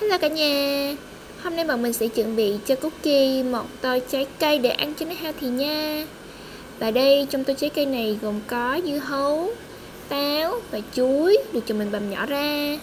Hello cả nhà, hôm nay bọn mình sẽ chuẩn bị cho Cookie một tô trái cây để ăn cho nó healthy nha. Và đây trong tô trái cây này gồm có dưa hấu, táo và chuối được cho mình bằm nhỏ ra.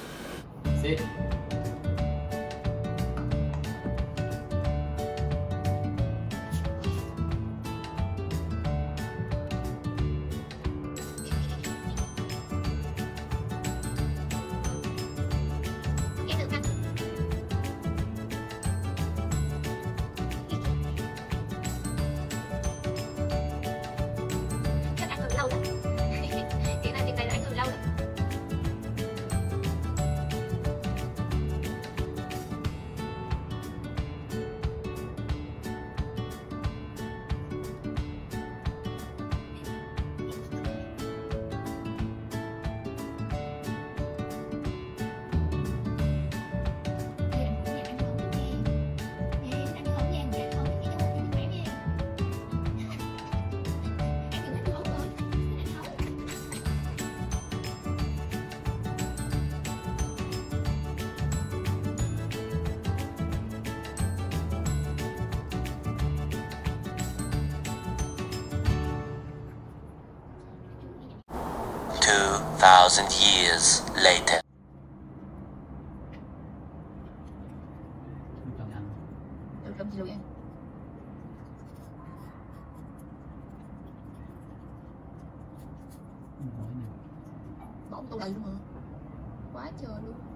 Thousand years later. Bỏ cái tô đầy luôn hả? Quá trời luôn.